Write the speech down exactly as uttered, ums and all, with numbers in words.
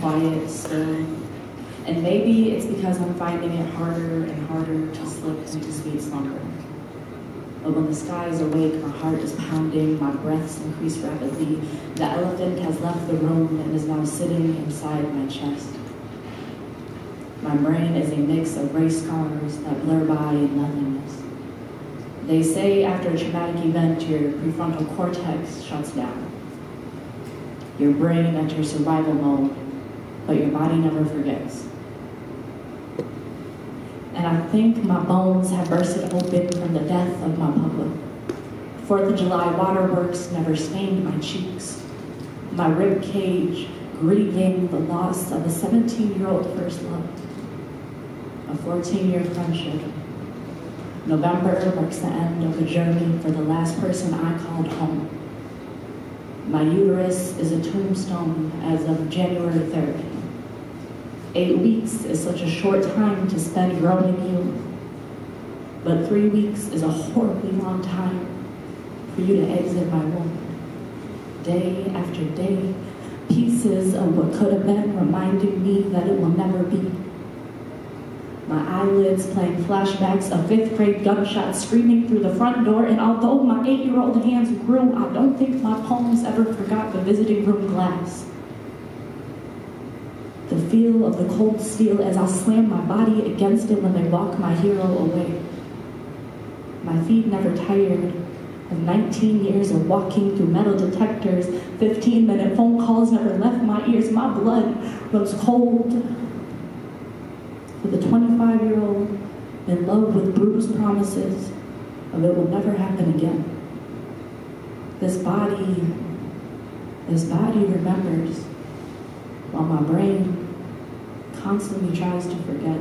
quiet, still. And maybe it's because I'm finding it harder and harder to slip into sweet slumber. But when the sky is awake, my heart is pounding, my breaths increase rapidly. The elephant has left the room and is now sitting inside my chest. My brain is a mix of gray scars that blur by in nothingness. They say after a traumatic event, your prefrontal cortex shuts down. Your brain enters survival mode, but your body never forgets. And I think my bones have bursted open from the death of my public. Fourth of July waterworks never stained my cheeks. My rib cage grieving the loss of a seventeen-year-old first love, a fourteen-year friendship. November marks the end of a journey for the last person I called home. My uterus is a tombstone as of January third. Eight weeks is such a short time to spend growing you, but three weeks is a horribly long time for you to exit my womb. Day after day, pieces of what could have been reminding me that it will never be. My eyelids playing flashbacks of fifth grade gunshots screaming through the front door, and although my eight-year-old hands grew, I don't think my poems ever forgot the visiting room glass. The feel of the cold steel as I slam my body against it when they walk my hero away. My feet never tired of nineteen years of walking through metal detectors, fifteen-minute phone calls never left my ears. My blood rose cold for the twenty-five-year-old in love with bruised promises of it will never happen again. This body, this body remembers, while my brain constantly tries to forget.